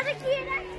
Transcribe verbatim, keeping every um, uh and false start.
Olha aqui, né?